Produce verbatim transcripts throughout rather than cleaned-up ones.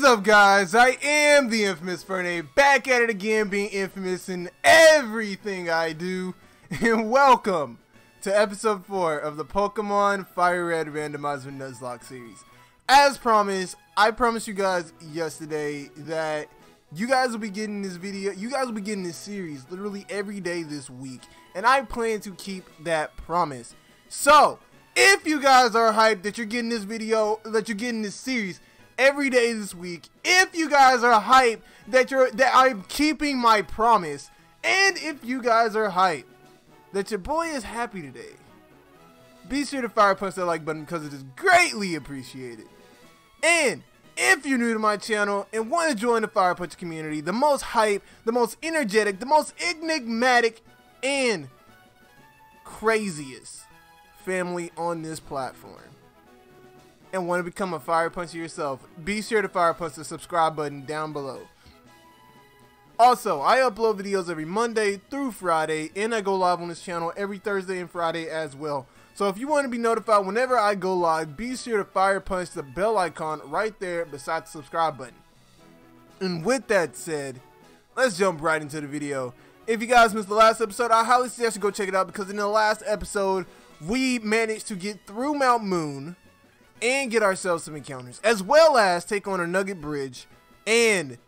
is up, guys? I am the Infamous Infernape, back at it again, being infamous in everything I do, and welcome to episode four of the Pokemon Fire Red Randomizer Nuzlocke series. As promised, I promised you guys yesterday that you guys will be getting this video, you guys will be getting this series literally every day this week, and I plan to keep that promise. So, if you guys are hyped that you're getting this video, that you're getting this series every day this week, if you guys are hyped that you're that I'm keeping my promise, and if you guys are hyped that your boy is happy today, be sure to fire punch that like button because it is greatly appreciated. And if you're new to my channel and want to join the Fire Punch community, the most hype, the most energetic, the most enigmatic, and craziest family on this platform, and want to become a Fire Puncher yourself, be sure to Fire Punch the subscribe button down below. Also, I upload videos every Monday through Friday, and I go live on this channel every Thursday and Friday as well. So if you want to be notified whenever I go live, be sure to Fire Punch the bell icon right there beside the subscribe button. And with that said, let's jump right into the video. If you guys missed the last episode, I highly suggest you go check it out, because in the last episode, we managed to get through Mount Moon and get ourselves some encounters, as well as take on a Nugget Bridge and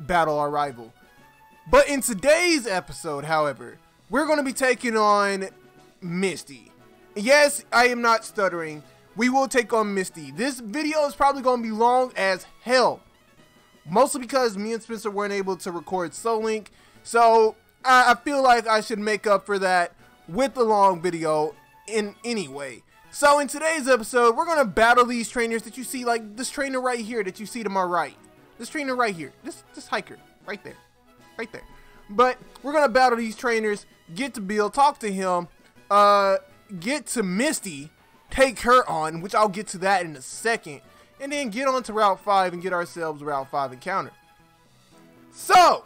battle our rival. But in today's episode, however, we're going to be taking on Misty. Yes, I am not stuttering. We will take on Misty. This video is probably going to be long as hell, mostly because me and Spencer weren't able to record Soul Link, so I, I feel like I should make up for that with a long video in any way. So in today's episode, we're going to battle these trainers that you see, like this trainer right here that you see to my right. This trainer right here. This this hiker right there. Right there. But we're going to battle these trainers, get to Bill, talk to him, uh, get to Misty, take her on, which I'll get to that in a second, and then get on to Route five and get ourselves Route five encounter. So,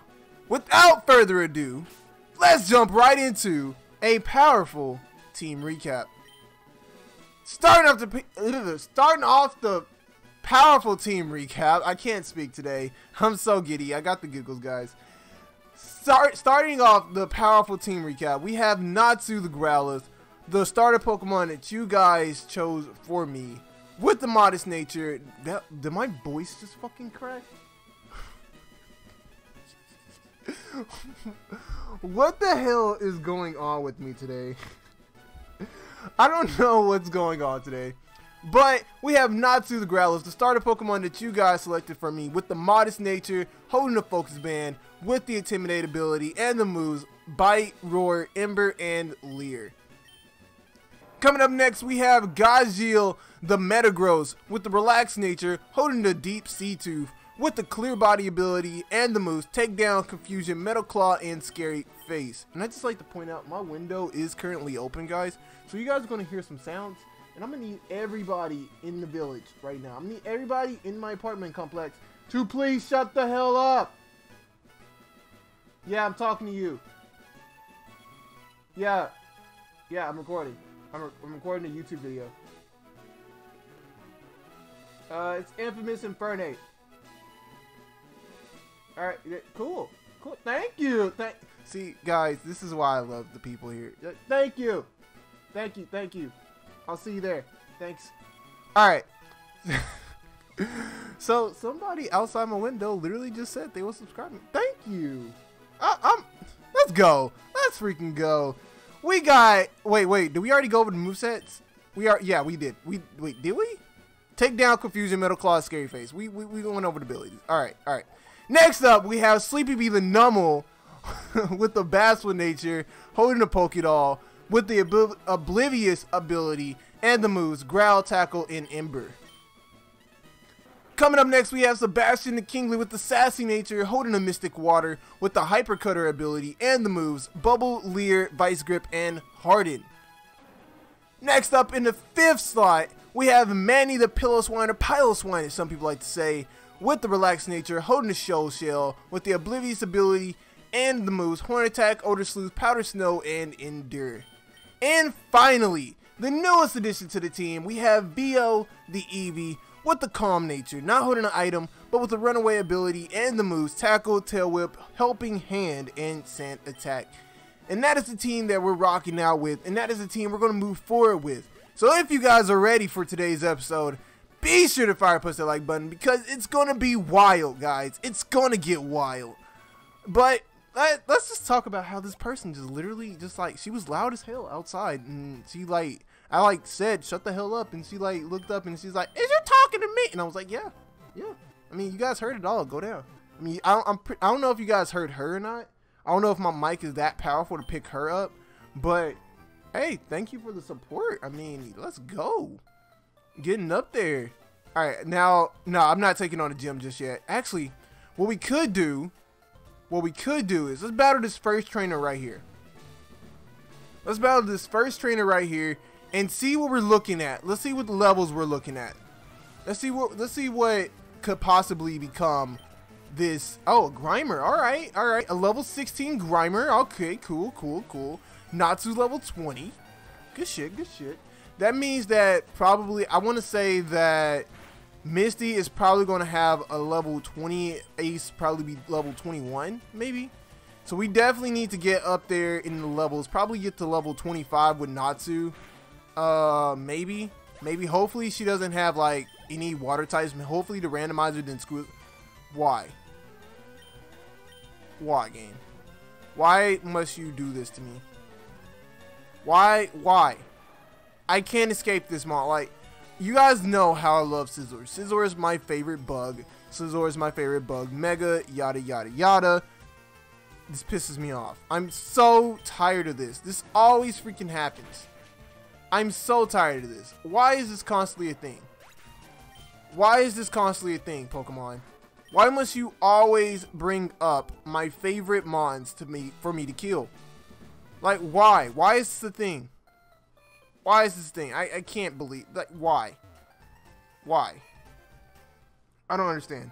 without further ado, let's jump right into a powerful team recap. Starting off the starting off the powerful team recap. I can't speak today. I'm so giddy. I got the giggles, guys. Start starting off the powerful team recap. We have Natsu the Growlithe, the starter Pokemon that you guys chose for me, with the modest nature. That, did my voice just fucking crack? What the hell is going on with me today? I don't know what's going on today, but we have Natsu the Growlithe, the starter Pokemon that you guys selected for me, with the modest nature, holding the focus band, with the intimidate ability, and the moves Bite, Roar, Ember, and Leer. Coming up next, we have Gajeel the Metagross, with the relaxed nature, holding the deep sea tooth, with the clear body ability, and the moves Takedown, Confusion, Metal Claw, and Scary Face. And I just like to point out, my window is currently open, guys, so you guys are going to hear some sounds, and I'm going to need everybody in the village right now. I'm going to need everybody in my apartment complex to please shut the hell up. Yeah, I'm talking to you. Yeah. Yeah, I'm recording. I'm, re I'm recording a YouTube video. Uh, it's Infamous Infernape. Alright, cool. Cool. Thank you. Thank See, guys, this is why I love the people here. Thank you. Thank you. Thank you. I'll see you there. Thanks. Alright. So, somebody outside my window literally just said they will subscribe me. Thank you. I, I'm, let's go. Let's freaking go. We got... Wait, wait. Did we already go over the movesets? We are... Yeah, we did. We Wait, did we? Takedown, Confusion, Metal Claw, Scary Face. We, we, we went over the abilities. Alright, alright. Next up, we have Sleepy Bee the Numel with the Bashful nature, holding the Pokédoll, with the ob Oblivious ability, and the moves Growl, Tackle, and Ember. Coming up next, we have Sebastian the Kingly with the Sassy nature, holding the Mystic Water, with the Hyper Cutter ability, and the moves Bubble, Leer, Vice Grip, and Harden. Next up in the fifth slot, we have Manny the Pillow Swine, or Pile Swine as some people like to say, with the relaxed nature, holding the Shoal Shell, with the Oblivious ability, and the moves Horn Attack, Odor Sleuth, Powder Snow, and Endure. And finally, the newest addition to the team, we have Bio the Eevee, with the calm nature, not holding an item, but with the runaway ability and the moves Tackle, Tail Whip, Helping Hand, and Sand Attack. And that is the team that we're rocking out with, and that is the team we're going to move forward with. So if you guys are ready for today's episode, be sure to fire push that like button, because it's going to be wild, guys. It's going to get wild. But let's just talk about how this person just literally just like, she was loud as hell outside, and she like, I like said, shut the hell up, and she like looked up and she's like, is you talking to me? And I was like, yeah, yeah. I mean, you guys heard it all. Go down. I mean, I don't, I'm pre I don't know if you guys heard her or not. I don't know if my mic is that powerful to pick her up, but hey, thank you for the support. I mean, let's go. Getting up there. All right, now, no, I'm not taking on a gym just yet. Actually, what we could do, what we could do is let's battle this first trainer right here. Let's battle this first trainer right here and see what we're looking at. Let's see what the levels we're looking at. Let's see what, let's see what could possibly become this. Oh, Grimer. All right. All right. A level sixteen Grimer. Okay, cool, cool, cool. Natsu level twenty. Good shit, good shit. That means that probably, I want to say that Misty is probably going to have a level twenty, Ace probably be level twenty-one, maybe. So we definitely need to get up there in the levels, probably get to level twenty-five with Natsu. Uh, maybe, maybe, hopefully she doesn't have like any water types. Hopefully the randomizer didn't screw. Why? Why, game? Why must you do this to me? Why? Why? I can't escape this mod. Like, you guys know how I love Scizor. Scizor is my favorite bug. Scizor is my favorite bug. Mega, yada, yada, yada. This pisses me off. I'm so tired of this. This always freaking happens. I'm so tired of this. Why is this constantly a thing? Why is this constantly a thing, Pokemon? Why must you always bring up my favorite mons to me for me to kill? Like, why? Why is this a thing? Why is this thing? I, I can't believe, like, why? Why? I don't understand.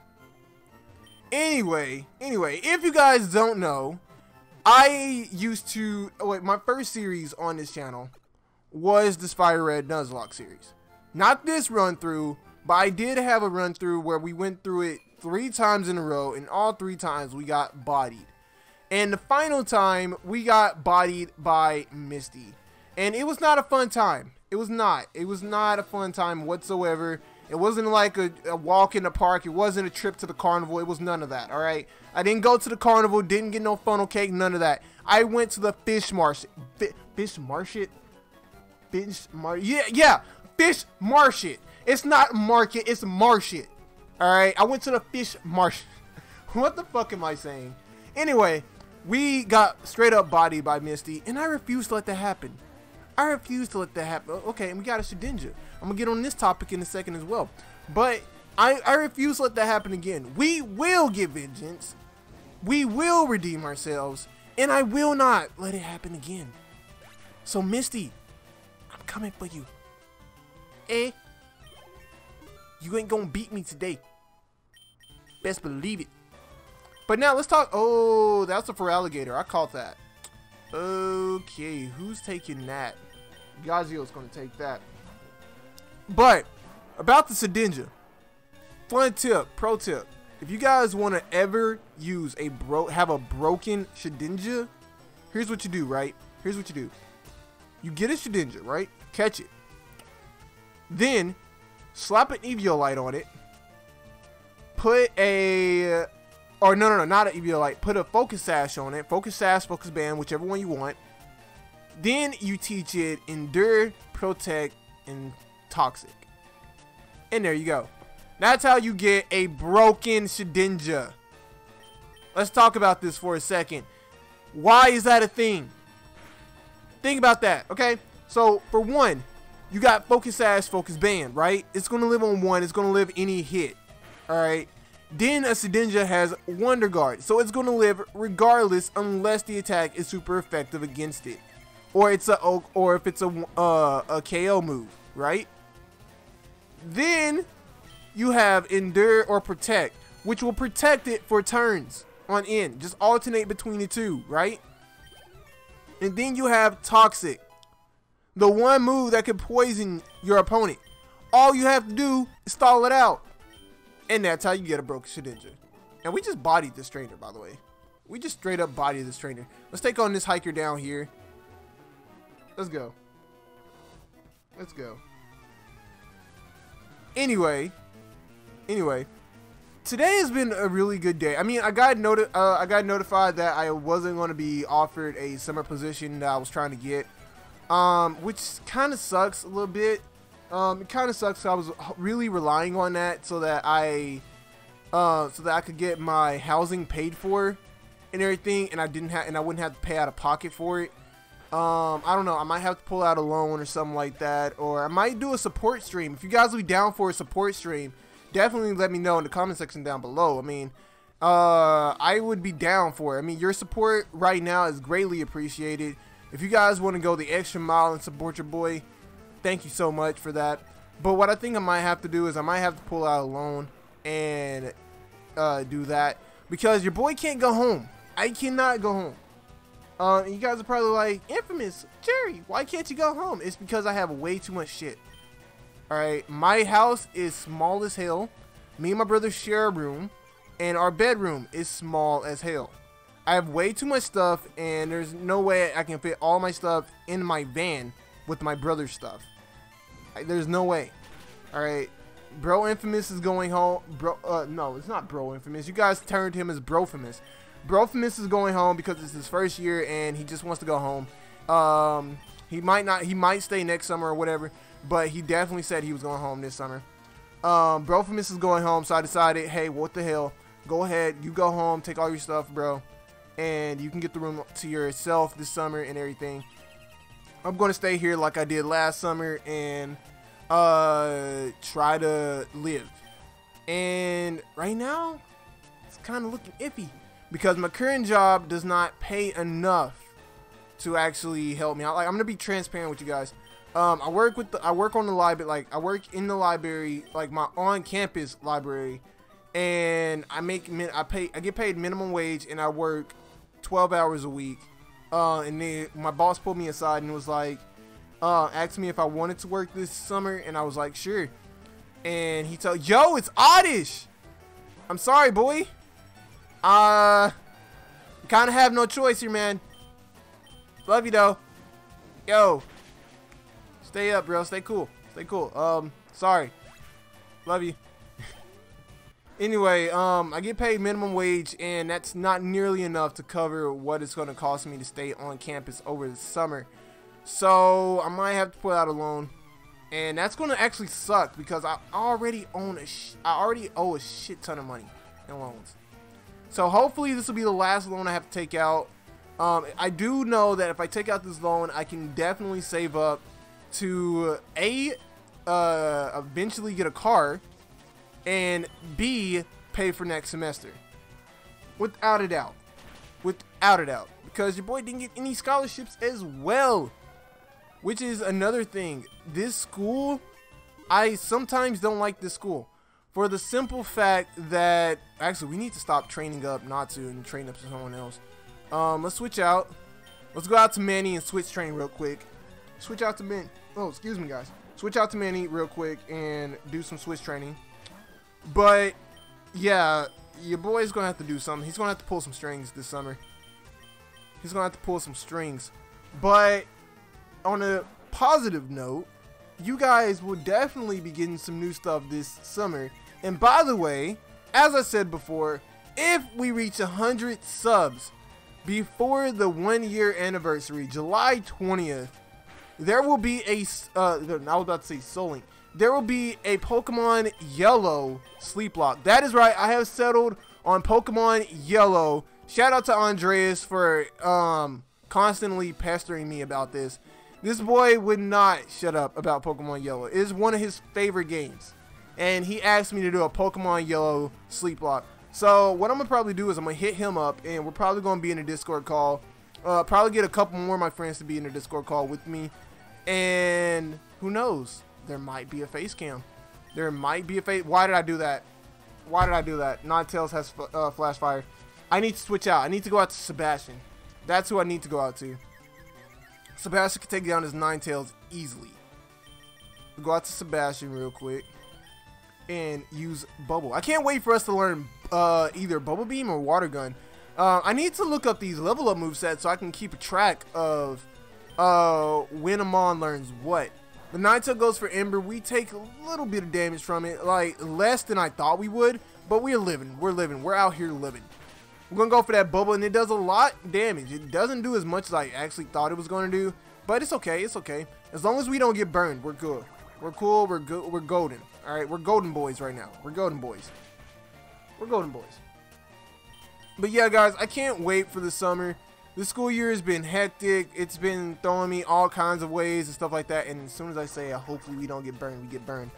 Anyway, anyway, if you guys don't know, I used to, oh wait, my first series on this channel was this Fire Red Nuzlocke series. Not this run through, but I did have a run through where we went through it three times in a row, and all three times we got bodied. And the final time, we got bodied by Misty. And it was not a fun time. It was not. It was not a fun time whatsoever. It wasn't like a, a walk in the park. It wasn't a trip to the carnival. It was none of that, all right? I didn't go to the carnival. Didn't get no funnel cake. None of that. I went to the fish market. Fi fish market? Fish market? Yeah, yeah. Fish market. It's not market. It's market, all right? I went to the fish market. What the fuck am I saying? Anyway, we got straight up bodied by Misty, and I refused to let that happen. I refuse to let that happen. Okay, and we got a Shedinja. I'm gonna get on this topic in a second as well. But I, I refuse to let that happen again. We will get vengeance. We will redeem ourselves. And I will not let it happen again. So Misty, I'm coming for you. Eh? You ain't gonna beat me today. Best believe it. But now let's talk. Oh, that's a for alligator. I caught that. Okay, who's taking that? Gajeel's gonna take that. But about the Shedinja, fun tip, pro tip: if you guys want to ever use a bro, have a broken Shedinja, here's what you do, right? Here's what you do: you get a Shedinja, right? Catch it, then slap an Eviolite on it. Put a Or no, no, no, not an Eviolite. Put a focus sash on it. Focus sash, focus band, whichever one you want. Then you teach it Endure, Protect, and Toxic. And there you go. That's how you get a broken Shedinja. Let's talk about this for a second. Why is that a thing? Think about that, okay? So, for one, you got focus sash, focus band, right? It's going to live on one. It's going to live any hit, all right? Then a Shedinja has Wonder Guard, so it's going to live regardless unless the attack is super effective against it, or it's a or if it's a uh, a K O move, right? Then you have Endure or Protect, which will protect it for turns on end. Just alternate between the two, right? And then you have Toxic, the one move that can poison your opponent. All you have to do Stall it out. And that's how you get a broken Shedinja. And we just bodied this trainer, by the way. We just straight up bodied this trainer. Let's take on this hiker down here. Let's go. Let's go. Anyway. Anyway. Today has been a really good day. I mean, I got noti uh, I got notified that I wasn't going to be offered a summer position that I was trying to get, um, which kind of sucks a little bit. Um, it kind of sucks. I was really relying on that so that I, uh, so that I could get my housing paid for, and everything, and I didn't have, and I wouldn't have to pay out of pocket for it. Um, I don't know. I might have to pull out a loan or something like that, or I might do a support stream. If you guys will be down for a support stream, definitely let me know in the comment section down below. I mean, uh, I would be down for it. I mean, your support right now is greatly appreciated. If you guys want to go the extra mile and support your boy, thank you so much for that. But what I think I might have to do is I might have to pull out a loan and uh, do that, because your boy can't go home. I cannot go home. Uh, and you guys are probably like, Infamous, Jerry, why can't you go home? It's because I have way too much shit. Alright, my house is small as hell. Me and my brother share a room, and our bedroom is small as hell. I have way too much stuff, and there's no way I can fit all my stuff in my van with my brother's stuff. Like, there's no way. Alright, Bro Infamous is going home. Bro, uh, no, it's not Bro Infamous. You guys turned him as Brofamous. Brofamous is going home because it's his first year, and he just wants to go home. Um, he might not. He might stay next summer or whatever. But he definitely said he was going home this summer. Um, Brofamous is going home, so I decided, hey, what the hell? Go ahead, you go home, take all your stuff, bro, and you can get the room to yourself this summer and everything. I'm going to stay here like I did last summer and uh, try to live. And right now, it's kind of looking iffy because my current job does not pay enough to actually help me out. Like, I'm going to be transparent with you guys. Um, I work with the, I work on the library, like I work in the library, like my on-campus library, and I make, I pay, I get paid minimum wage, and I work twelve hours a week. Uh, and then my boss pulled me aside and was like, uh, asked me if I wanted to work this summer, and I was like, sure. And he told, yo, it's oddish. I'm sorry, boy. Uh, kind of have no choice here, man. Love you though. Yo. Stay up, bro. Stay cool. Stay cool. Um, sorry. Love you. Anyway, um, I get paid minimum wage, and that's not nearly enough to cover what it's going to cost me to stay on campus over the summer. So I might have to pull out a loan, and that's going to actually suck because I already own a sh I already owe a shit ton of money in loans. So hopefully this will be the last loan I have to take out. Um, I do know that if I take out this loan, I can definitely save up to A, uh, eventually get a car, and B, pay for next semester. Without a doubt. Without a doubt. Because your boy didn't get any scholarships as well. Which is another thing. This school, I sometimes don't like this school. For the simple fact that, actually, we need to stop training up Natsu and train up to someone else. Um, let's switch out. Let's go out to Manny and switch train real quick. Switch out to Manny. Oh, excuse me, guys. Switch out to Manny real quick and do some switch training. But, yeah, your boy's going to have to do something. He's going to have to pull some strings this summer. He's going to have to pull some strings. But, on a positive note, you guys will definitely be getting some new stuff this summer. And, by the way, as I said before, if we reach one hundred subs before the one-year anniversary, July twentieth, there will be a, uh, I was about to say Soul Link. There will be a Pokemon Yellow sleep lock. That is right. I have settled on Pokemon Yellow. Shout out to Andreas for um, constantly pestering me about this. This boy would not shut up about Pokemon Yellow. It is one of his favorite games. And he asked me to do a Pokemon Yellow sleep lock. So what I'm going to probably do is I'm going to hit him up. And we're probably going to be in a Discord call. Uh, probably get a couple more of my friends to be in a Discord call with me. And who knows? There might be a face cam. There might be a face. Why did I do that? Why did I do that? Ninetales has uh, flash fire. I need to switch out. I need to go out to Sebastian. That's who I need to go out to. Sebastian can take down his Ninetales easily. Go out to Sebastian real quick. and use Bubble. I can't wait for us to learn uh, either Bubble Beam or Water Gun. Uh, I need to look up these level up movesets so I can keep a track of uh, when Amon learns what. The Ninetale goes for Ember. We take a little bit of damage from it, like less than I thought we would, but we're living. We're living. We're out here living. We're going to go for that Bubble, and it does a lot of damage. It doesn't do as much as I actually thought it was going to do, but it's okay. It's okay. As long as we don't get burned, we're good. We're cool. We're good. We're golden. All right. We're golden boys right now. We're golden boys. We're golden boys. But yeah, guys, I can't wait for the summer. The school year has been hectic. It's been throwing me all kinds of ways and stuff like that. And as soon as I say, uh, hopefully we don't get burned, we get burned.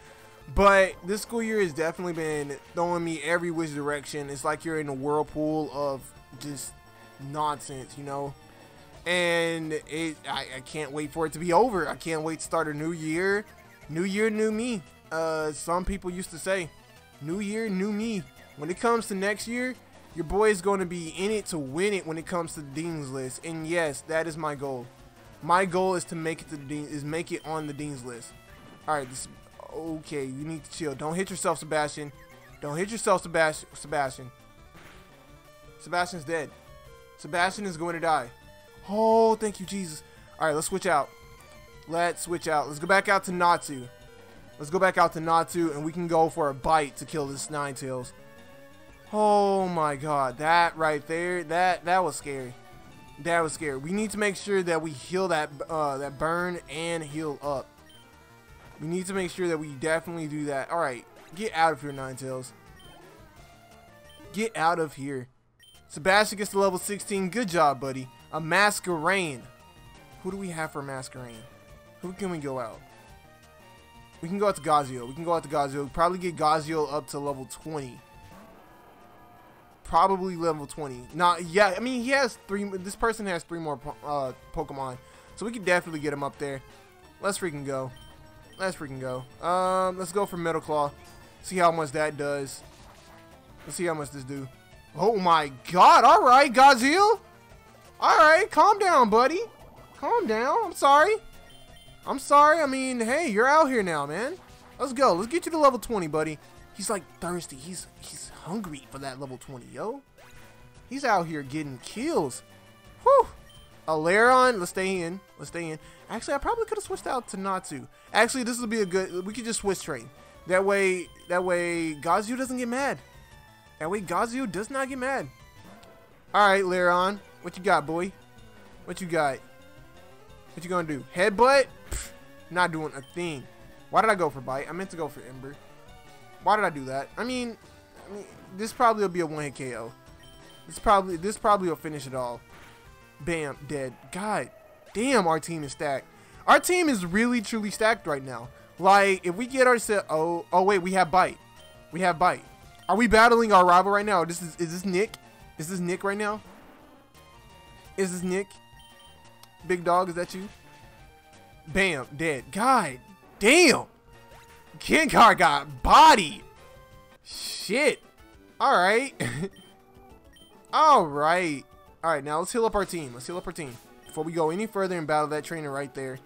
But this school year has definitely been throwing me every which direction. It's like you're in a whirlpool of just nonsense, you know. And it, I, I can't wait for it to be over. I can't wait to start a new year. New year, new me. Uh, some people used to say, new year, new me. When it comes to next year, your boy is going to be in it to win it when it comes to the Dean's List, and yes, that is my goal. My goal is to make it to the Dean, is make it on the Dean's List. All right, this, okay, you need to chill. Don't hit yourself, Sebastian. Don't hit yourself, Sebastian. Sebastian. Sebastian's dead. Sebastian is going to die. Oh, thank you, Jesus. All right, let's switch out. Let's switch out. Let's go back out to Natsu. Let's go back out to Natsu, and we can go for a bite to kill this Ninetales. Oh my god, that right there, that that was scary. That was scary. We need to make sure that we heal that uh, that burn and heal up. We need to make sure that we definitely do that. Alright, get out of here, Ninetales. Get out of here. Sebastian gets to level sixteen. Good job, buddy. A Masquerain. Who do we have for Masquerain? Who can we go out? We can go out to Gajeel. We can go out to Gajeel. Probably get Gajeel up to level twenty. Probably level twenty. Not yeah, I mean he has three. This person has three more uh, Pokemon, so we can definitely get him up there. Let's freaking go. Let's freaking go. Um, let's go for Metal Claw. See how much that does. Let's see how much this do. Oh my God! All right, Gajeel. All right, calm down, buddy. Calm down. I'm sorry. I'm sorry. I mean, hey, you're out here now, man. Let's go. Let's get you to level twenty, buddy. He's like thirsty. He's he's hungry for that level twenty, yo. He's out here getting kills. Whew. Alaron, let's stay in. Let's stay in. Actually, I probably could have switched out to Natsu. Actually, this would be a good. We could just switch train. That way, that way, Gajeel doesn't get mad. That way, Gajeel does not get mad. All right, Laron, what you got, boy? What you got? What you gonna do? Headbutt? Pfft, not doing a thing. Why did I go for bite? I meant to go for Ember. Why did I do that? I mean, I mean this probably will be a one-hit K O. This probably this probably will finish it all. Bam, dead. God damn, our team is stacked. Our team is really truly stacked right now. Like, if we get ourselves, oh oh wait, we have bite. We have bite. Are we battling our rival right now? This is is this Nick? Is this Nick right now? Is this Nick? Big dog, is that you? Bam, dead. God damn. Gengar got body. Shit. Alright. Alright. Alright, now let's heal up our team. Let's heal up our team. Before we go any further and battle that trainer right there.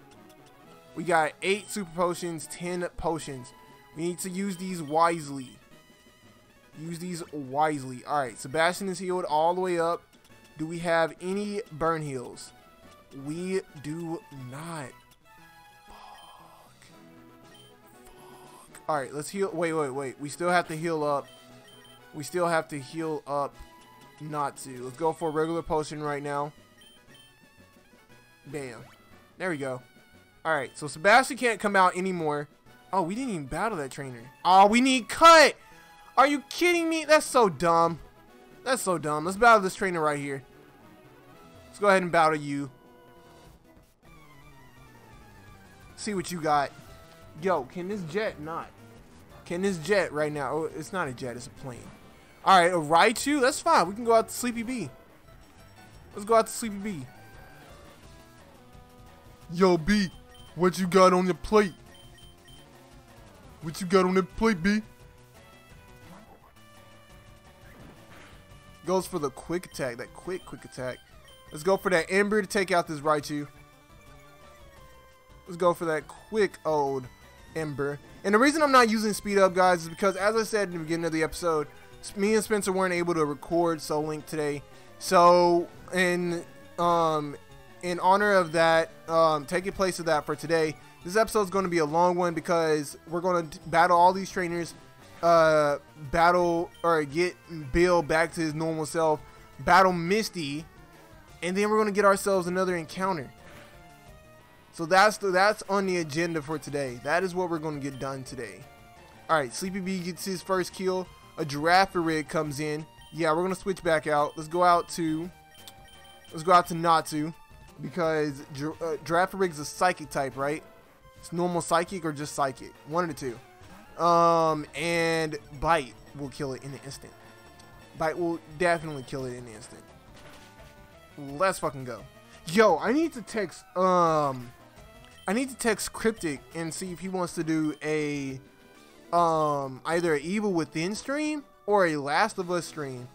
We got eight super potions, ten potions. We need to use these wisely. Use these wisely. Alright, Sebastian is healed all the way up. Do we have any burn heals? We do not. All right, let's heal. Wait, wait, wait. We still have to heal up. We still have to heal up Natsu. Let's go for a regular potion right now. Bam. There we go. All right, so Sebastian can't come out anymore. Oh, we didn't even battle that trainer. Oh, we need cut. Are you kidding me? That's so dumb. That's so dumb. Let's battle this trainer right here. Let's go ahead and battle you. See what you got. Yo, can this jet not? Can this jet right now? Oh, it's not a jet, it's a plane. All right, a Raichu, that's fine. We can go out to Sleepy Bee. Let's go out to Sleepy Bee. Yo, B, what you got on your plate? What you got on the plate, B? Goes for the quick attack, that quick, quick attack. Let's go for that Ember to take out this Raichu. Let's go for that quick old Ember. And the reason I'm not using speed up, guys, is because, as I said in the beginning of the episode, me and Spencer weren't able to record Soul Link today. So in um in honor of that, um taking place of that for today, this episode is going to be a long one because we're going to battle all these trainers, uh battle or get Bill back to his normal self, battle Misty, and then we're going to get ourselves another encounter. So that's the, that's on the agenda for today. That is what we're going to get done today. All right, Sleepy Bee gets his first kill. A Girafarig comes in. Yeah, we're gonna switch back out. Let's go out to, let's go out to Natsu, because Gir uh, Girafarig's a Psychic type, right? It's normal Psychic or just Psychic, one of the two. Um, and Bite will kill it in an instant. Bite will definitely kill it in an instant. Let's fucking go. Yo, I need to text. Um, I need to text Cryptic and see if he wants to do a, um, either an Evil Within stream or a Last of Us stream,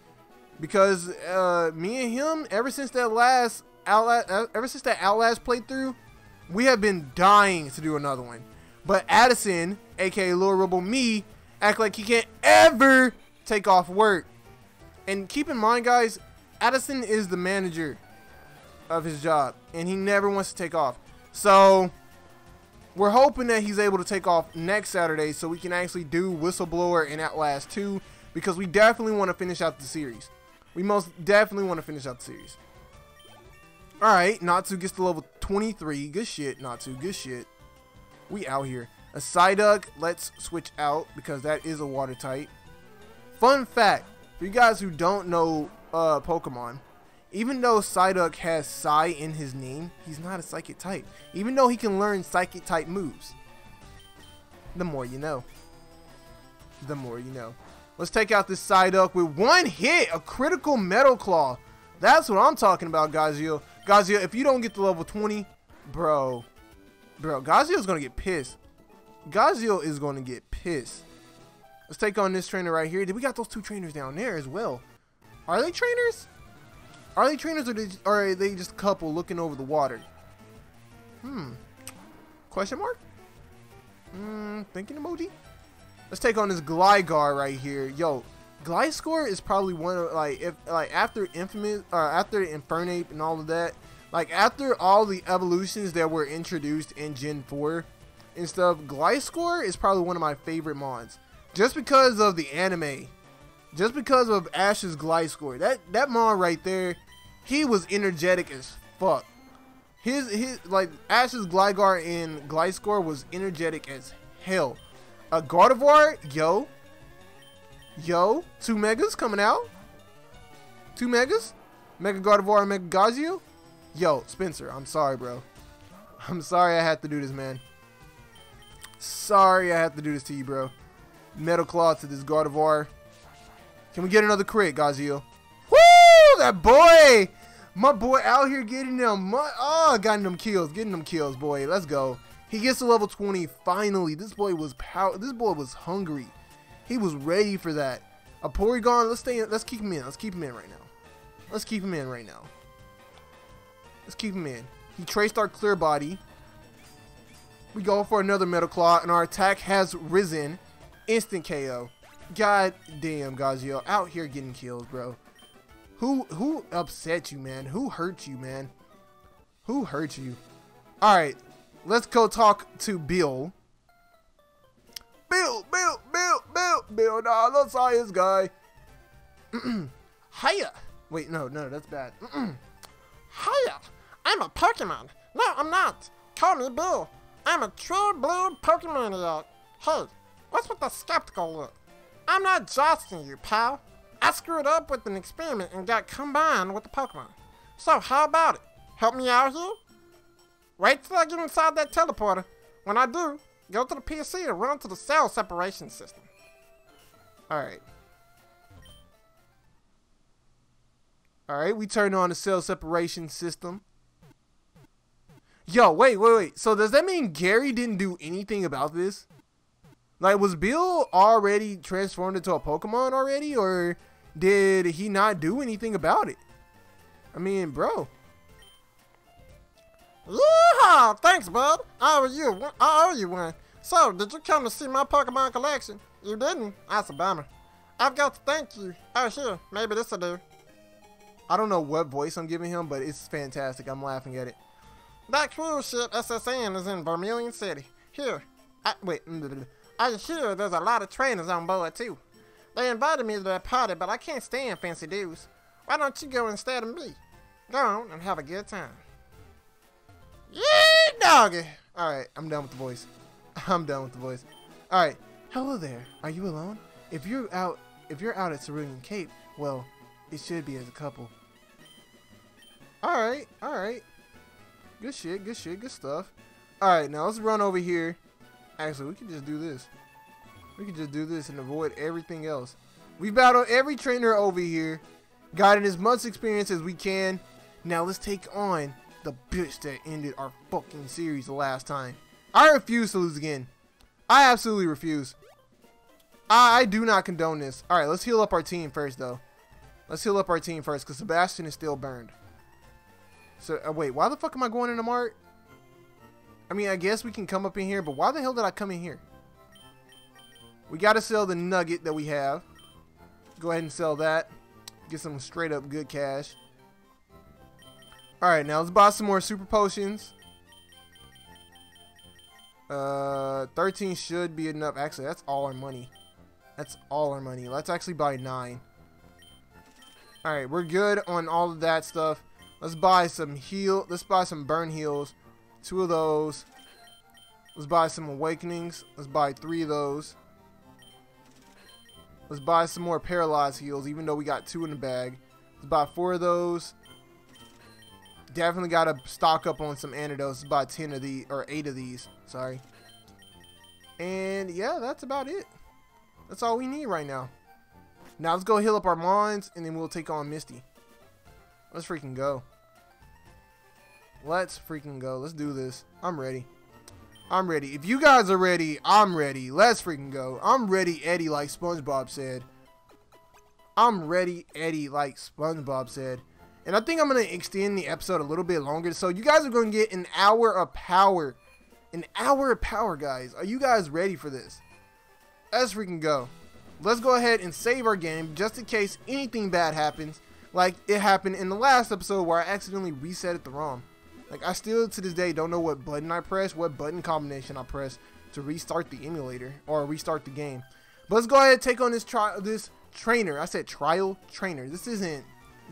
because uh, me and him, ever since that last Outlast, uh, ever since that Outlast playthrough, we have been dying to do another one. But Addison, aka Lord Rebel Me, act like he can't ever take off work. And keep in mind, guys, Addison is the manager of his job, and he never wants to take off. So we're hoping that he's able to take off next Saturday so we can actually do Whistleblower and Outlast two, because we definitely want to finish out the series. We most definitely want to finish out the series. Alright, Natsu gets to level twenty-three. Good shit, Natsu. Good shit. We out here. A Psyduck. Let's switch out, because that is a water type. Fun fact, for you guys who don't know uh, Pokemon, even though Psyduck has Psy in his name, he's not a Psychic type. Even though he can learn Psychic type moves. The more you know. The more you know. Let's take out this Psyduck with one hit. A critical Metal Claw. That's what I'm talking about, Gajeel. Gajeel, if you don't get to level twenty, bro. Bro, Gajeel's going to get pissed. Gajeel is going to get pissed. Let's take on this trainer right here. We got those two trainers down there as well. Are they trainers? Are they trainers, or, they, or are they just a couple looking over the water? Hmm. Question mark? Hmm. Thinking emoji? Let's take on this Gligar right here. Yo, Gliscor is probably one of, like, if like after Infamous, or uh, after Infernape and all of that, like after all the evolutions that were introduced in Gen four and stuff, Gliscor is probably one of my favorite mons. Just because of the anime. Just because of Ash's Gliscor. That that mon right there, he was energetic as fuck. His his like Ash's Gligar and Gliscor was energetic as hell. A Gardevoir, yo. Yo, two Megas coming out. Two Megas. Mega Gardevoir and Mega Gajeel. Yo, Spencer, I'm sorry, bro. I'm sorry I had to do this, man. Sorry I had to do this to you, bro. Metal Claw to this Gardevoir. Can we get another crit, Gajeel? Woo! That boy! My boy out here getting them. Oh, getting them kills. Getting them kills, boy. Let's go. He gets to level twenty. Finally, this boy was power. This boy was hungry. He was ready for that. A Porygon. Let's stay. In, let's keep him in. Let's keep him in right now. Let's keep him in right now. Let's keep him in. He traced our Clear Body. We go for another Metal Claw, and our attack has risen. Instant K O. God damn, Gajeel out here getting kills, bro. Who who upset you, man? Who hurt you, man? Who hurt you? All right. Let's go talk to Bill. Bill, Bill, Bill, Bill, Bill, nah, no science guy. Hiya. Wait, no, no, that's bad. Hiya. I'm a Pokemon. No, I'm not. Call me Bill. I'm a true blue Pokemaniac. Hey, what's with the skeptical look? I'm not jostling you, pal. I screwed up with an experiment and got combined with the Pokemon. So how about it? Help me out here? Wait till I get inside that teleporter. When I do, go to the P C and run to the cell separation system. Alright. Alright, we turn on the cell separation system. Yo, wait, wait, wait. So does that mean Gary didn't do anything about this? Like, was Bill already transformed into a Pokemon already? Or did he not do anything about it? I mean, bro. Yeehaw! Thanks, bud. I owe you one. I owe you one. So, did you come to see my Pokemon collection? You didn't? That's a bummer. I've got to thank you. Oh, here. Maybe this'll do. I don't know what voice I'm giving him, but it's fantastic. I'm laughing at it. That cruise ship S S N is in Vermilion City. Here. I, wait. I hear there's a lot of trainers on board, too. They invited me to their party, but I can't stand fancy dudes. Why don't you go instead of me? Go on and have a good time. Yee doggy! Alright, I'm done with the voice. I'm done with the voice. Alright. Hello there. Are you alone? If you're out if you're out at Cerulean Cape, well, it should be as a couple. Alright, alright. Good shit, good shit, good stuff. Alright, now let's run over here. Actually, we can just do this. We can just do this and avoid everything else. We battled every trainer over here. Got in as much experience as we can. Now let's take on the bitch that ended our fucking series the last time. I refuse to lose again. I absolutely refuse. I, I do not condone this. Alright, let's heal up our team first, though. Let's heal up our team first, because Sebastian is still burned. So, uh, wait, why the fuck am I going in the mart? I mean, I guess we can come up in here, but why the hell did I come in here? We gotta sell the nugget that we have. Go ahead and sell that. Get some straight up good cash. Alright, now let's buy some more super potions. Uh, thirteen should be enough. Actually, that's all our money. That's all our money. Let's actually buy nine. Alright, we're good on all of that stuff. Let's buy some heal. Let's buy some burn heals. Two of those. Let's buy some awakenings. Let's buy three of those. Let's buy some more paralyzed heals, even though we got two in the bag. Let's buy four of those. Definitely got to stock up on some antidotes. Let's buy ten of these, or eight of these. Sorry. And yeah, that's about it. That's all we need right now. Now let's go heal up our mons, and then we'll take on Misty. Let's freaking go. Let's freaking go. Let's do this. I'm ready. I'm ready. If you guys are ready, I'm ready. Let's freaking go. I'm ready, Eddie, like SpongeBob said. I'm ready, Eddie, like SpongeBob said. And I think I'm going to extend the episode a little bit longer. So you guys are going to get an hour of power. An hour of power, guys. Are you guys ready for this? Let's freaking go. Let's go ahead and save our game just in case anything bad happens. Like it happened in the last episode where I accidentally reset it the ROM. Like, I still, to this day, don't know what button I pressed, what button combination I pressed to restart the emulator or restart the game. But let's go ahead and take on this tri this trainer. I said trial trainer. This isn't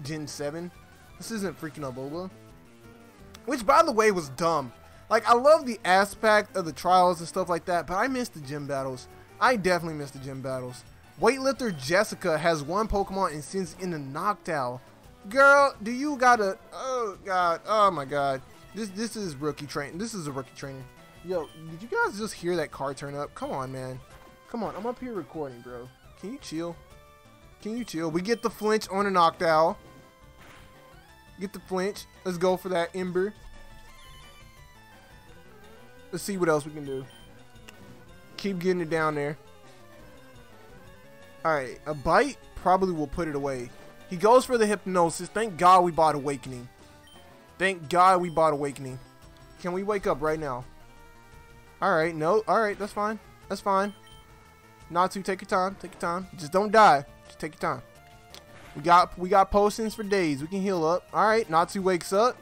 Gen seven. This isn't freaking Alola. Which, by the way, was dumb. Like, I love the aspect of the trials and stuff like that, but I missed the gym battles. I definitely missed the gym battles. Weightlifter Jessica has one Pokemon and sends in a Noctowl. Girl, do you gotta? Oh God! Oh my God! This this is rookie train. This is a rookie trainer. Yo, did you guys just hear that car turn up? Come on, man. Come on. I'm up here recording, bro. Can you chill? Can you chill? We get the flinch on a Noctowl. Get the flinch. Let's go for that Ember. Let's see what else we can do. Keep getting it down there. All right, a bite probably will put it away. He goes for the hypnosis. Thank God we bought awakening. Thank God we bought awakening. Can we wake up right now? Alright, no. Alright, that's fine. That's fine. Natsu, take your time. Take your time. Just don't die. Just take your time. We got we got potions for days. We can heal up. Alright, Natsu wakes up.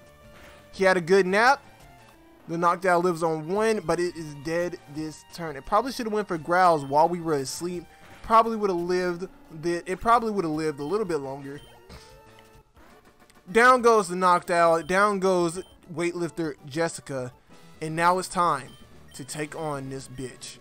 He had a good nap. The knockdown lives on one, but it is dead this turn. It probably should have went for growls while we were asleep. Probably would have lived the, it probably would have lived a little bit longer. Down goes the Noctowl, down goes weightlifter Jessica, and now it's time to take on this bitch.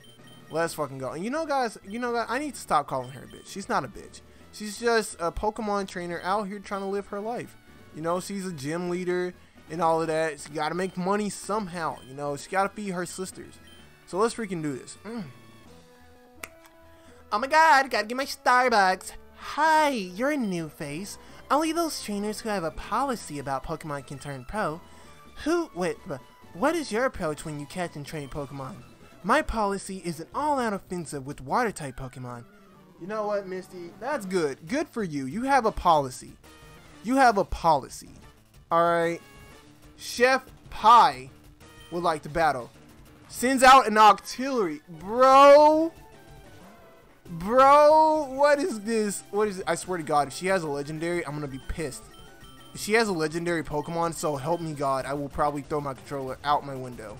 Let's fucking go. And you know guys, you know guys, I need to stop calling her a bitch. She's not a bitch. She's just a Pokemon trainer out here trying to live her life. You know, she's a gym leader and all of that. She gotta make money somehow, you know, she gotta feed her sisters. So let's freaking do this. Mm. Oh my God, gotta get my Starbucks. Hi, you're a new face. Only those trainers who have a policy about Pokemon can turn pro. Who, wait, what is your approach when you catch and train Pokemon? My policy is an all-out offensive with water-type Pokemon. You know what, Misty? That's good. Good for you. You have a policy. You have a policy. All right. Chef Pie would like to battle. Sends out an Octillery. Bro. Bro. What is this? What is it? I swear to God, if she has a legendary, I'm going to be pissed. If she has a legendary Pokemon, so help me God, I will probably throw my controller out my window.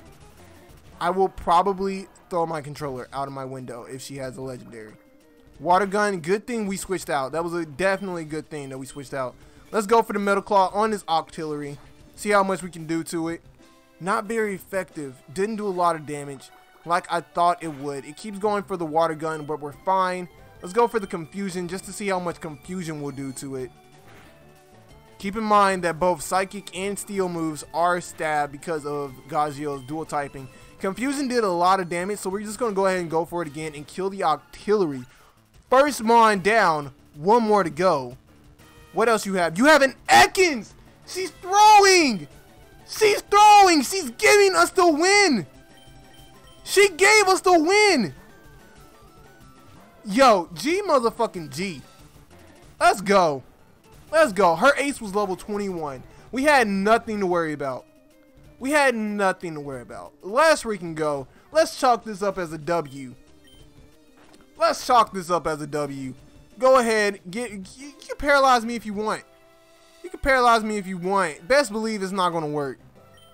I will probably throw my controller out of my window if she has a legendary. Water Gun. Good thing we switched out. That was a definitely good thing that we switched out. Let's go for the Metal Claw on this Octillery. See how much we can do to it. Not very effective. Didn't do a lot of damage like I thought it would. It keeps going for the Water Gun, but we're fine. Let's go for the Confusion just to see how much Confusion will do to it. Keep in mind that both Psychic and Steel moves are stabbed because of Gajeel's dual typing. Confusion did a lot of damage, so we're just going to go ahead and go for it again and kill the Octillery. First Mon down. One more to go. What else you have? You have an Ekans! She's throwing! She's throwing! She's giving us the win! She gave us the win! Yo, G motherfucking G. Let's go. Let's go. Her ace was level twenty-one. We had nothing to worry about. We had nothing to worry about. Last we can go. Let's chalk this up as a W. Let's chalk this up as a W. Go ahead. Get, you, you can paralyze me if you want. You can paralyze me if you want. Best believe it's not going to work.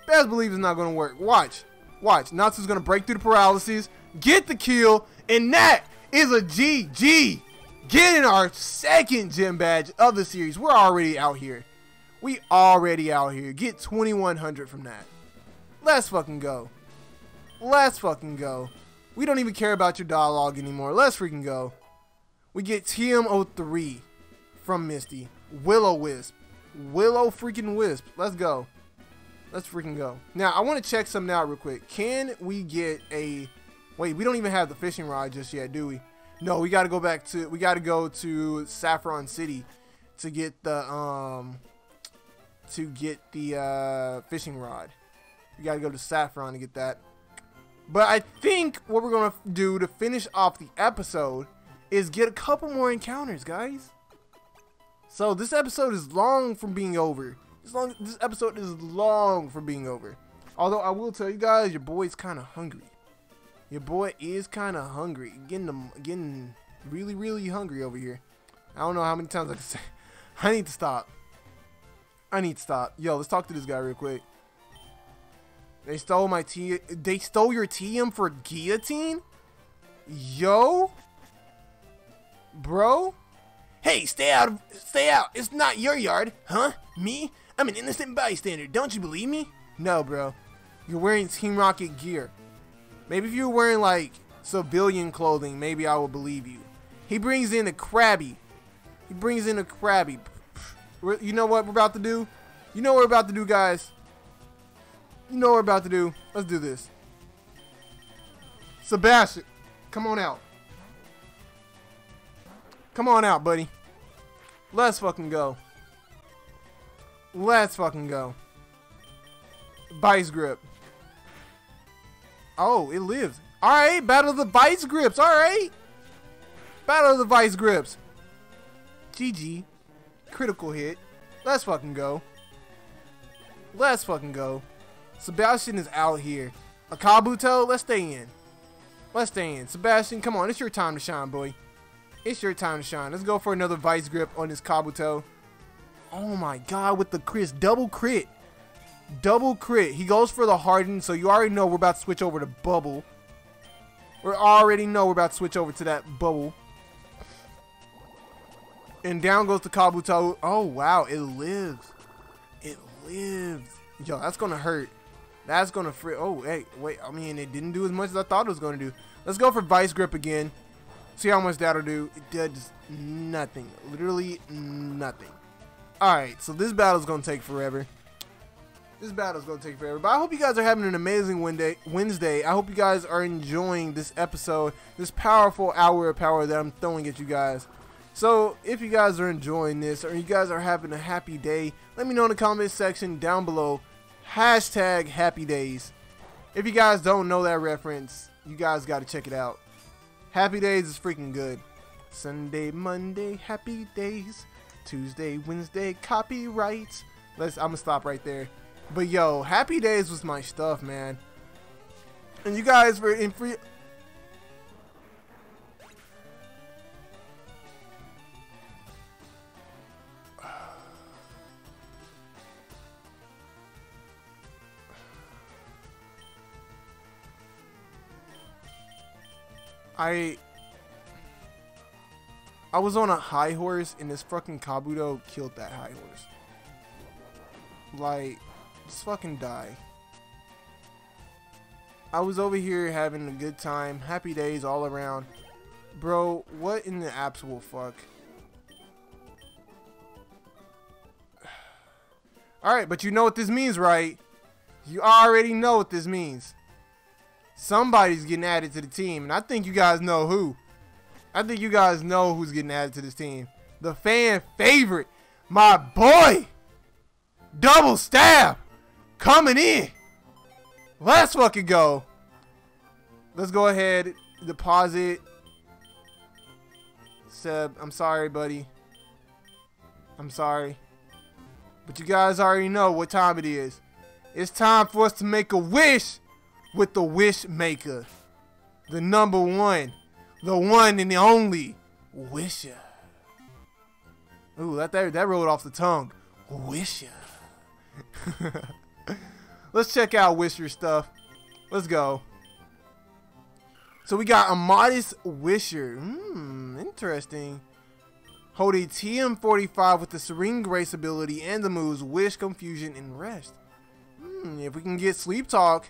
Best believe it's not going to work. Watch. Watch. Natsu's going to break through the paralysis. Get the kill. And that is a G G. Getting our second gym badge of the series. We're already out here. We already out here. Get twenty-one hundred from that. Let's fucking go. Let's fucking go. We don't even care about your dialogue anymore. Let's freaking go. We get T M zero three from Misty. Will-O-Wisp. Willow freaking Wisp. Let's go. Let's freaking go. Now, I want to check something out real quick. Can we get a... Wait, we don't even have the fishing rod just yet, do we? No, we got to go back to... We got to go to Saffron City to get the... um, to get the uh, fishing rod. We got to go to Saffron to get that. But I think what we're going to do to finish off the episode is get a couple more encounters, guys. So this episode is long from being over. This, long, this episode is long from being over. Although I will tell you guys, your boy's kind of hungry. Your boy is kind of hungry. Getting them, getting really, really hungry over here. I don't know how many times I can say. I need to stop. I need to stop. Yo, let's talk to this guy real quick. They stole my T. They stole your T M for guillotine? Yo, bro. Hey, stay out of, stay out. It's not your yard, huh? Me? I'm an innocent bystander. Don't you believe me? No, bro. You're wearing Team Rocket gear. Maybe if you're wearing like civilian clothing, maybe I will believe you. He brings in a Krabby. He brings in a Krabby. You know what we're about to do? You know what we're about to do, guys? You know what we're about to do. Let's do this. Sebastian, come on out. Come on out, buddy. Let's fucking go. Let's fucking go. Vice Grip. Oh, it lives. Alright, Battle of the Vice Grips. Alright. Battle of the Vice Grips. G G. Critical hit. Let's fucking go. Let's fucking go. Sebastian is out here. A Kabuto, let's stay in. Let's stay in. Sebastian, come on. It's your time to shine, boy. It's your time to shine. Let's go for another Vice Grip on this Kabuto. Oh my god, with the Chris. Double crit. Double crit. He goes for the Harden, so you already know we're about to switch over to Bubble. We already know we're about to switch over to that Bubble. And down goes the Kabuto. Oh wow, it lives. It lives. Yo, that's going to hurt. That's going to free. Oh, hey, wait. I mean, it didn't do as much as I thought it was going to do. Let's go for Vice Grip again. See how much that'll do. It does nothing. Literally nothing. Alright, so this battle's going to take forever. This battle's going to take forever. But I hope you guys are having an amazing Wednesday. I hope you guys are enjoying this episode. This powerful hour of power that I'm throwing at you guys. So, if you guys are enjoying this or you guys are having a happy day, let me know in the comment section down below. Hashtag happy days. If you guys don't know that reference, you guys got to check it out. Happy days is freaking good. Sunday, Monday, happy days. Tuesday, Wednesday, copyrights. Let's. I'm gonna stop right there. But yo, happy days was my stuff, man. And you guys were in free... I... I was on a high horse and this fucking Kabuto killed that high horse. Like, just fucking die. I was over here having a good time, happy days all around. Bro, what in the absolute fuck? Alright, but you know what this means, right? You already know what this means. Somebody's getting added to the team, and I think you guys know who. I think you guys know who's getting added to this team. The fan favorite, my boy, Double Stab, coming in. Let's fucking go. Let's go ahead, deposit. Seb, I'm sorry, buddy. I'm sorry. But you guys already know what time it is. It's time for us to make a wish with the wish maker. The number one. The one and the only wisher. Ooh, that, that, that rolled off the tongue. Wisher. Let's check out Wisher stuff. Let's go. So we got a modest Wisher. Hmm, interesting. Hold a T M forty-five with the Serene Grace ability and the moves Wish, Confusion, and Rest. Hmm, if we can get Sleep Talk,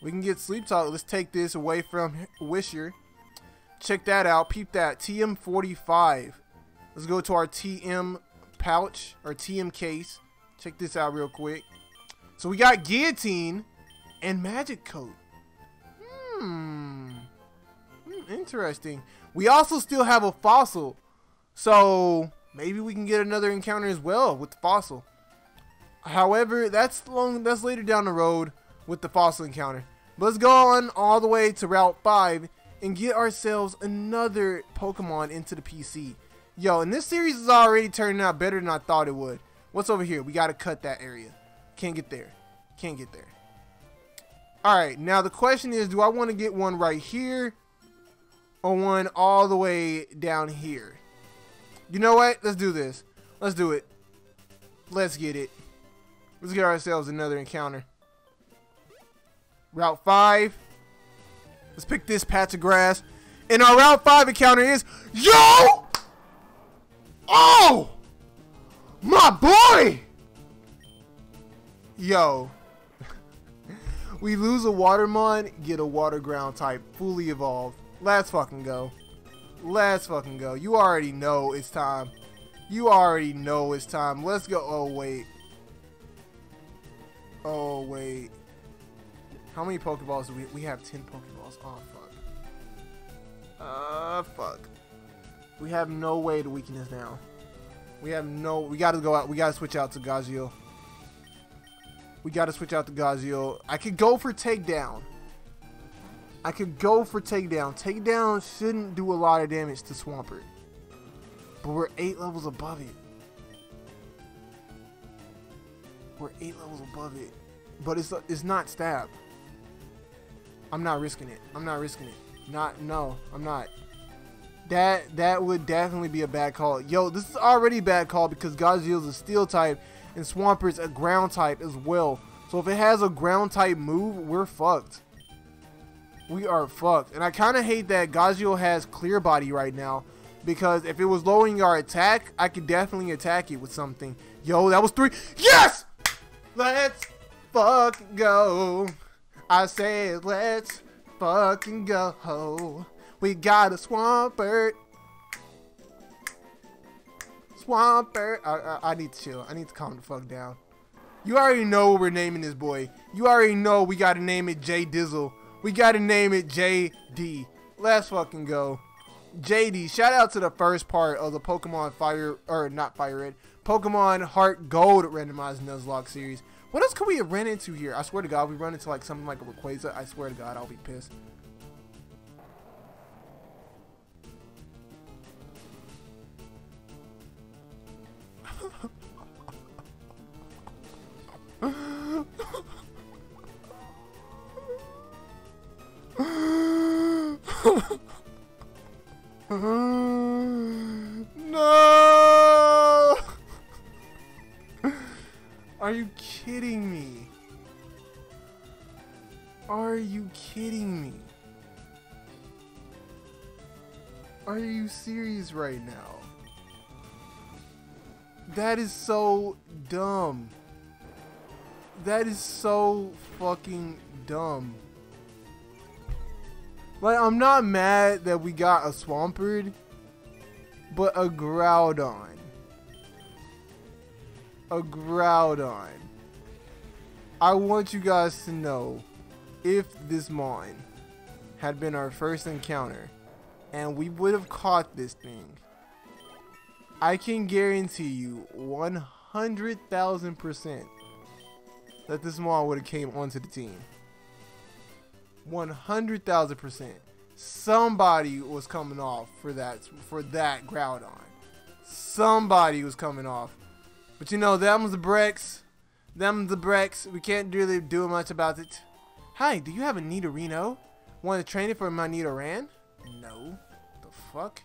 we can get Sleep Talk. Let's take this away from Wisher. Check that out. Peep that. T M forty-five. Let's go to our T M pouch or T M case. Check this out real quick. So we got Guillotine and Magic Coat. Hmm. hmm. Interesting. We also still have a Fossil. So maybe we can get another encounter as well with the Fossil. However, that's long. That's later down the road with the Fossil encounter. But let's go on all the way to Route five and get ourselves another Pokemon into the P C. Yo, and this series is already turning out better than I thought it would. What's over here? We got to cut that area. Can't get there. Can't get there. Alright, now the question is, do I want to get one right here or one all the way down here? You know what? Let's do this. Let's do it. Let's get it. Let's get ourselves another encounter. Route five. Let's pick this patch of grass. And our Route five encounter is... Yo! Oh! My boy! Yo, we lose a Watermon, get a Water Ground type, fully evolved. Let's fucking go. Let's fucking go. You already know it's time. You already know it's time. Let's go. Oh, wait. Oh, wait. How many Pokeballs do we have? We have ten Pokeballs. Oh, fuck. Uh, fuck. We have no way to weaken this now. We have no... We gotta go out. We gotta switch out to Gajeel. We gotta switch out to Gajeel. I could go for takedown. I could go for takedown. Takedown shouldn't do a lot of damage to Swampert. But we're eight levels above it. We're eight levels above it. But it's it's not stab. I'm not risking it. I'm not risking it. Not no, I'm not. That that would definitely be a bad call. Yo, this is already a bad call because Gajeel's a steel type. And Swampert's a ground type as well. So if it has a ground type move, we're fucked. We are fucked. And I kind of hate that Gajeel has Clear Body right now. Because if it was lowering our attack, I could definitely attack it with something. Yo, that was three. Yes! Let's fuck go. I said let's fucking go. We got a Swampert. Swampert. I, I, I need to chill. I need to calm the fuck down. You already know what we're naming this boy. You already know we gotta name it J Dizzle. We gotta name it J D. Let's fucking go. J D. Shout out to the first part of the Pokemon Fire, or not Fire Red, Pokemon Heart Gold randomized Nuzlocke series. What else could we have ran into here? I swear to God, we run into like something like a Rayquaza. I swear to God, I'll be pissed. No! Are you kidding me? Are you kidding me? Are you serious right now? That is so dumb. That is so fucking dumb. Like, I'm not mad that we got a Swampert, but a Groudon. A Groudon. I want you guys to know, if this Mon had been our first encounter, and we would have caught this thing, I can guarantee you one hundred thousand percent that this Mon would have came onto the team. one hundred thousand percent somebody was coming off for that for that Groudon. Somebody was coming off, but you know, them's the Brex, them's the Brex. We can't really do much about it. Hi, do you have a Nidorino? Want to train it for my Nidoran? No. The fuck?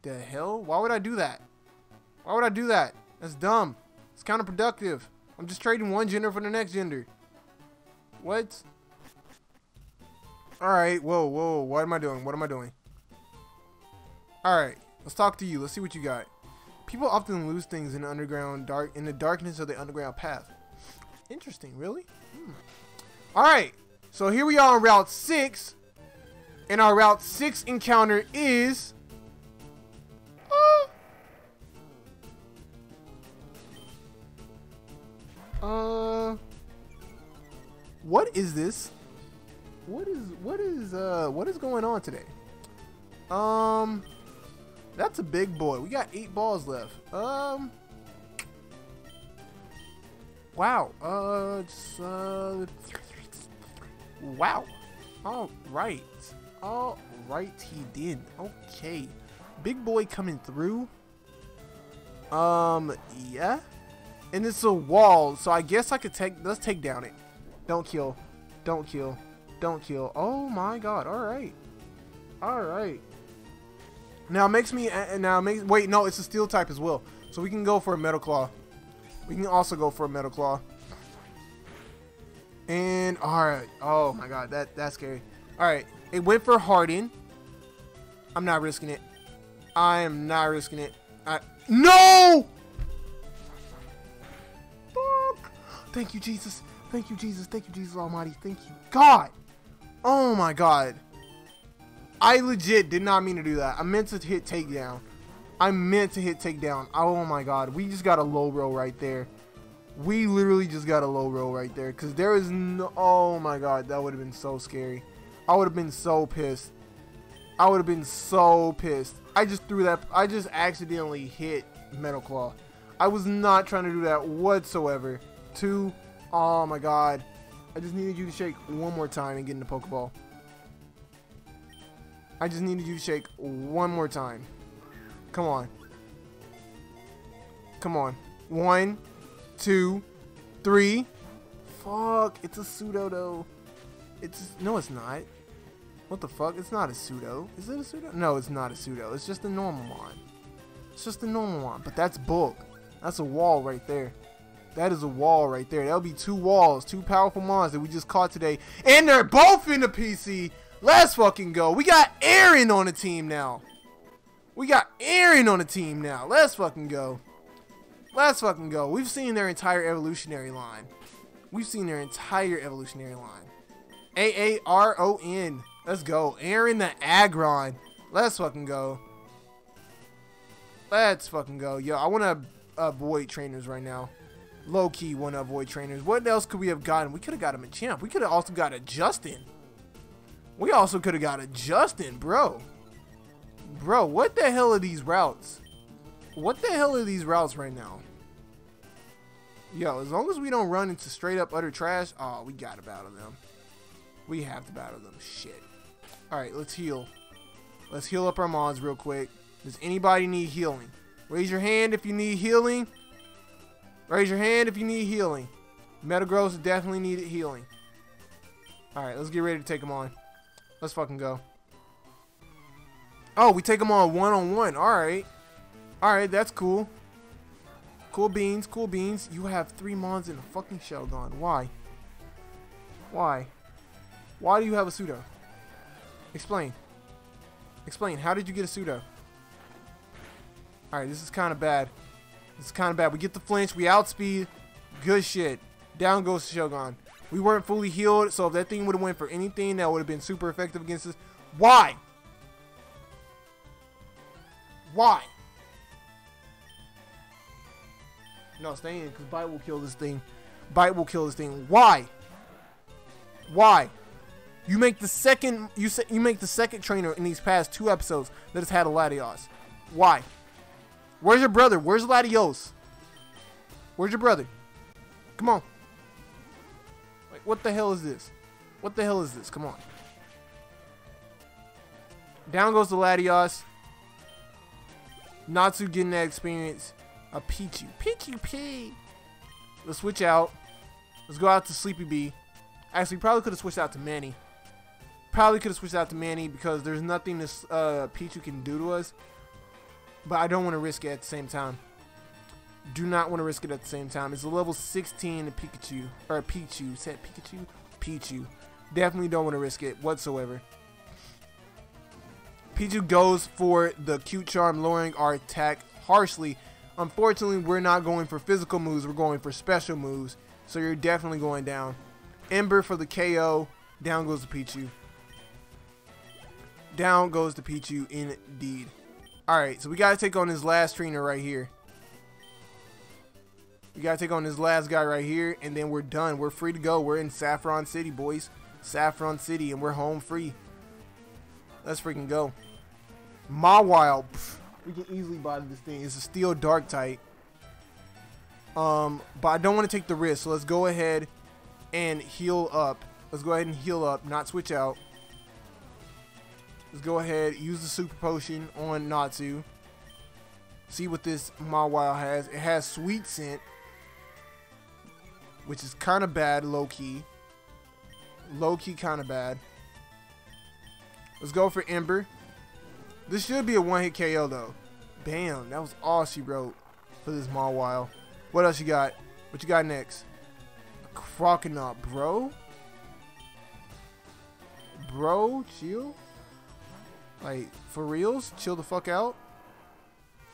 The hell? Why would I do that? Why would I do that? That's dumb. It's counterproductive. I'm just trading one gender for the next gender. What? Alright, whoa, whoa, what am I doing? What am I doing? Alright, let's talk to you. Let's see what you got. People often lose things in the underground dark in the darkness of the underground path. Interesting, really? Hmm. Alright, so here we are on Route six. And our Route six encounter is Uh, uh what is this? What is what is uh what is going on today? Um, that's a big boy. We got eight balls left. Um, wow. Uh, just, uh, wow. All right. All right. He did. Okay. Big boy coming through. Um, yeah. And it's a wall, so I guess I could take. Let's take down it. Don't kill. Don't kill. Don't kill. Oh my god. Alright. Alright. Now it makes me. Uh, now it makes. Wait, no, it's a steel type as well. So we can go for a Metal Claw. We can also go for a Metal Claw. And. Alright. Oh my god. That, that's scary. Alright. It went for Harden. I'm not risking it. I am not risking it. I, no! Fuck. Thank you, Jesus. Thank you, Jesus. Thank you, Jesus Almighty. Thank you, God. Oh my god. I legit did not mean to do that. I meant to hit takedown. I meant to hit takedown. Oh my god. We just got a low roll right there. We literally just got a low roll right there. Because there is no... Oh my god. That would have been so scary. I would have been so pissed. I would have been so pissed. I just threw that... I just accidentally hit Metal Claw. I was not trying to do that whatsoever. Two... Oh my god. I just needed you to shake one more time and get in the Pokeball. I just needed you to shake one more time. Come on. Come on. One, two, three. Fuck, it's a pseudo though. It's no it's not. What the fuck? It's not a pseudo. Is it a pseudo? No, it's not a pseudo. It's just a normal one. It's just a normal one. But that's bulk. That's a wall right there. That is a wall right there. That'll be two walls, two powerful mons that we just caught today. And they're both in the P C. Let's fucking go. We got Aaron on the team now. We got Aaron on the team now. Let's fucking go. Let's fucking go. We've seen their entire evolutionary line. We've seen their entire evolutionary line. A A R O N. Let's go. Aaron the Aggron. Let's fucking go. Let's fucking go. Yo, I want to avoid trainers right now. Low key, one of Void Trainers. What else could we have gotten? We could have got a Machamp. We could have also got a Justin. We also could have got a Justin, bro. Bro, what the hell are these routes? What the hell are these routes right now? Yo, as long as we don't run into straight up utter trash, oh, we gotta battle them. We have to battle them. Shit. All right, let's heal. Let's heal up our mods real quick. Does anybody need healing? Raise your hand if you need healing. Raise your hand if you need healing. Metagross definitely needed healing. Alright, let's get ready to take him on. Let's fucking go. Oh, we take them on one-on-one. All right. All right, that's cool. Cool beans, cool beans. You have three Mons in a fucking Sheldon. Why? Why? Why do you have a pseudo? Explain. Explain. How did you get a pseudo? All right, this is kind of bad. This is kind of bad. We get the flinch. We outspeed. Good shit. Down goes Shogun. We weren't fully healed, so if that thing would have went for anything, that would have been super effective against us. Why? Why? No, stay in, because Bite will kill this thing. Bite will kill this thing. Why? Why? You make the second. You say you make the second trainer in these past two episodes that has had a Latios. Why? Where's your brother? Where's Latios? Where's your brother? Come on. Like, what the hell is this? What the hell is this? Come on. Down goes the Latios. Natsu getting that experience. A Pichu. Pichu P. Let's switch out. Let's go out to Sleepy Bee. Actually, probably could have switched out to Manny. Probably could have switched out to Manny because there's nothing this uh, Pichu can do to us. But I don't want to risk it at the same time. Do not want to risk it at the same time. It's a level sixteen Pikachu. Or Pichu. Said Pikachu? Pichu. Definitely don't want to risk it whatsoever. Pichu goes for the cute charm, lowering our attack harshly. Unfortunately, we're not going for physical moves. We're going for special moves. So you're definitely going down. Ember for the K O. Down goes the Pichu. Down goes the Pichu indeed. Alright, so we got to take on this last trainer right here. We got to take on this last guy right here, and then we're done. We're free to go. We're in Saffron City, boys. Saffron City, and we're home free. Let's freaking go. Mawile. Pff, we can easily body this thing. It's a Steel Dark type. Um, but I don't want to take the risk, so let's go ahead and heal up. Let's go ahead and heal up, not switch out. Let's go ahead, use the Super Potion on Natsu. See what this Mawile has. It has Sweet Scent, which is kind of bad, low-key. Low-key kind of bad. Let's go for Ember. This should be a one-hit K O, though. Bam, that was all she wrote for this Mawile. What else you got? What you got next? A Croconaut, bro? Bro, chill? Like, for reals? Chill the fuck out?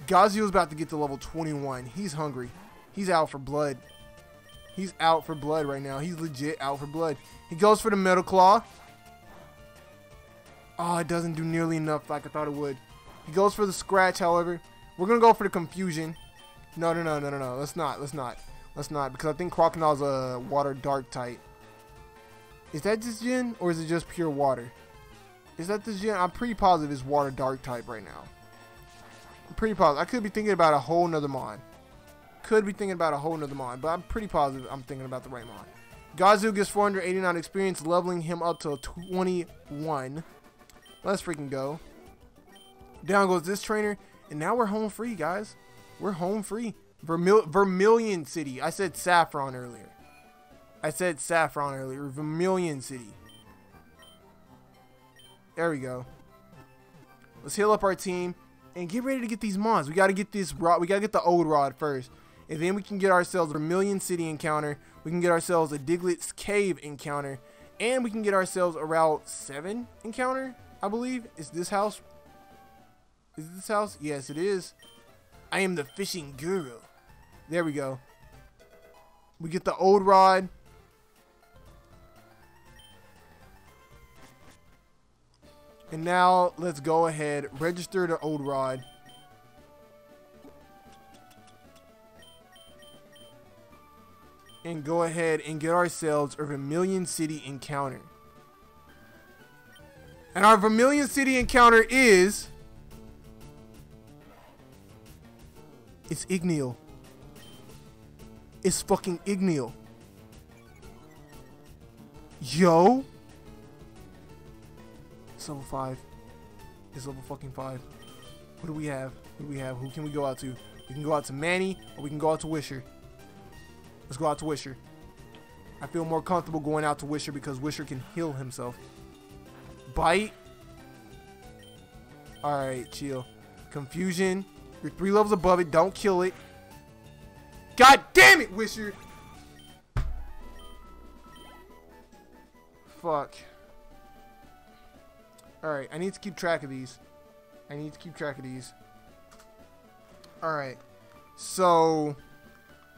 Gazeel's about to get to level twenty-one. He's hungry. He's out for blood. He's out for blood right now. He's legit out for blood. He goes for the Metal Claw. Oh, it doesn't do nearly enough like I thought it would. He goes for the Scratch, however. We're going to go for the Confusion. No, no, no, no, no, no. Let's not. Let's not. Let's not. Because I think Croconaut's a Water Dark type. Is that just Gen? Or is it just pure Water? Is that this Gen? I'm pretty positive it's Water Dark type right now. I'm pretty positive. I could be thinking about a whole nother Mon. Could be thinking about a whole nother Mon, but I'm pretty positive I'm thinking about the right Mon. Gajeel gets four hundred eighty-nine experience, leveling him up to twenty-one. Let's freaking go. Down goes this trainer, and now we're home free, guys. We're home free. Vermil Vermilion City. I said Saffron earlier. I said Saffron earlier. Vermilion City. There we go. Let's heal up our team. And get ready to get these mons. We gotta get this rod. We gotta get the old rod first, and then we can get ourselves a Vermilion City encounter. We can get ourselves a Diglett's Cave encounter, and we can get ourselves a Route seven encounter. I believe is this house. Is this house? Yes, it is. I am the fishing guru. There we go. We get the old rod. And now, let's go ahead, register the old rod. And go ahead and get ourselves a Vermilion City encounter. And our Vermilion City encounter is... It's Igneal. It's fucking Igneal. Yo! Level five is level fucking five. What do we have? What do we have? Who can we go out to? We can go out to Manny, or we can go out to Wisher. Let's go out to Wisher. I feel more comfortable going out to Wisher because Wisher can heal himself. Bite. Alright, chill. Confusion. You're three levels above it. Don't kill it. God damn it, Wisher! Fuck. Alright, I need to keep track of these. I need to keep track of these. Alright. So,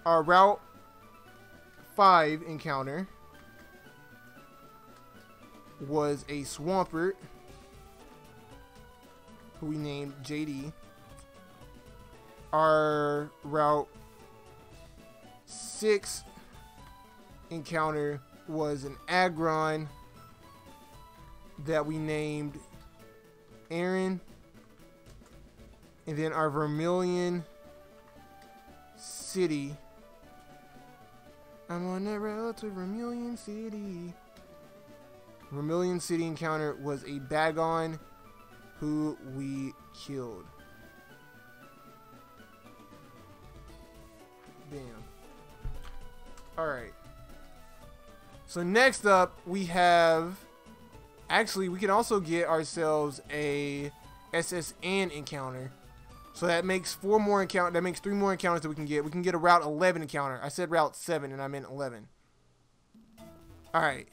our Route five encounter was a Swampert, who we named J D. Our Route six encounter was an Aggron that we named Aaron. And then our Vermilion City. I'm on the road to Vermilion City. Vermilion City encounter was a Bagon who we killed. Damn. Alright. So next up we have... Actually, we can also get ourselves a S S N encounter. So that makes four more encounter. That makes three more encounters that we can get. We can get a Route eleven encounter. I said Route seven, and I meant eleven. All right.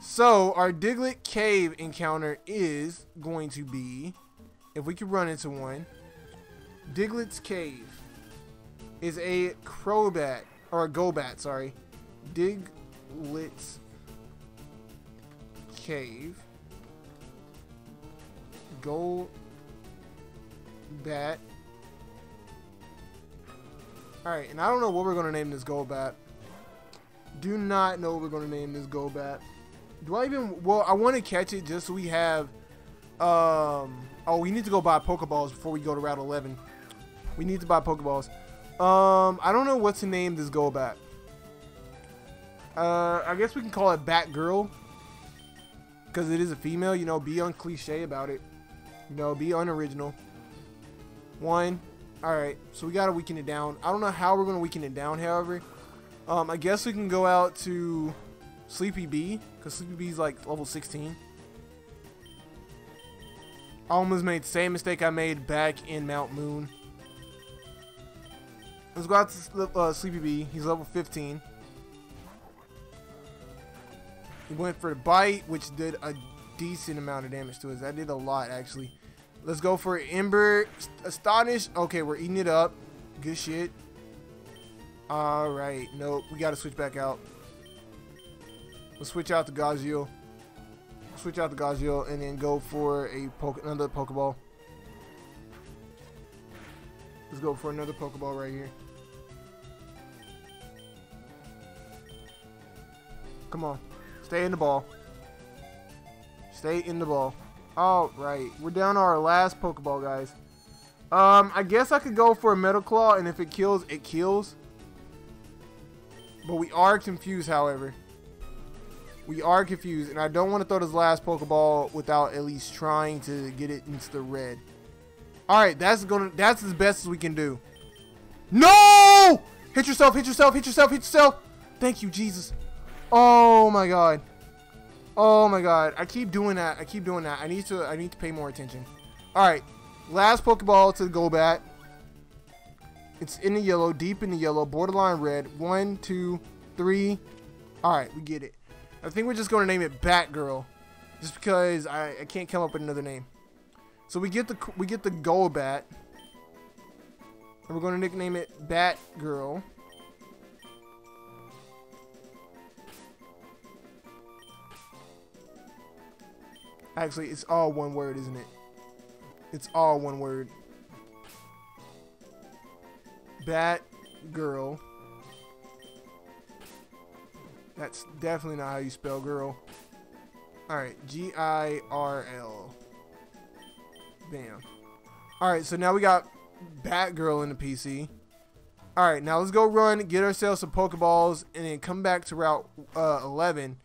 So our Diglett's Cave encounter is going to be, if we can run into one, Diglett's Cave is a Crobat or a Golbat. Sorry, Diglett's Cave. Go. Bat. Alright, and I don't know what we're gonna name this Golbat. Do not know what we're gonna name this Golbat. Do I even... Well, I want to catch it just so we have... Um... Oh, we need to go buy Pokeballs before we go to Route eleven. We need to buy Pokeballs. Um, I don't know what to name this Golbat. Uh, I guess we can call it Batgirl. Because it is a female, you know, be uncliche about it. You know, be unoriginal. One. Alright, so we gotta weaken it down. I don't know how we're gonna weaken it down, however. Um, I guess we can go out to Sleepy Bee, because Sleepy Bee's like level sixteen. I almost made the same mistake I made back in Mount Moon. Let's go out to uh, Sleepy Bee. He's level fifteen. He went for a bite, which did a decent amount of damage to us. That did a lot, actually. Let's go for Ember. Astonish. Okay, we're eating it up. Good shit. Alright. Nope. We got to switch back out. We'll switch out to Gajeel. Switch out to Gajeel and then go for a poke another Pokeball. Let's go for another Pokeball right here. Come on. Stay in the ball. Stay in the ball. Alright, we're down to our last Pokeball, guys. Um, I guess I could go for a Metal Claw, and if it kills, it kills. But we are confused, however. We are confused, and I don't want to throw this last Pokeball without at least trying to get it into the red. Alright, that's gonna that's as best as we can do. No! Hit yourself, hit yourself, hit yourself, hit yourself! Thank you, Jesus. Oh my god. Oh my god, I keep doing that. I keep doing that. I need to I need to pay more attention. Alright. Last Pokeball to the Golbat. It's in the yellow, deep in the yellow, borderline red. One, two, three. Alright, we get it. I think we're just gonna name it Batgirl. Just because I, I can't come up with another name. So we get the we get the Golbat. And we're gonna nickname it Batgirl. Actually, it's all one word, isn't it? It's all one word. Batgirl. That's definitely not how you spell girl. Alright, G I R L. Bam. Alright, so now we got Batgirl in the P C. Alright, now let's go run, get ourselves some Pokeballs, and then come back to Route eleven.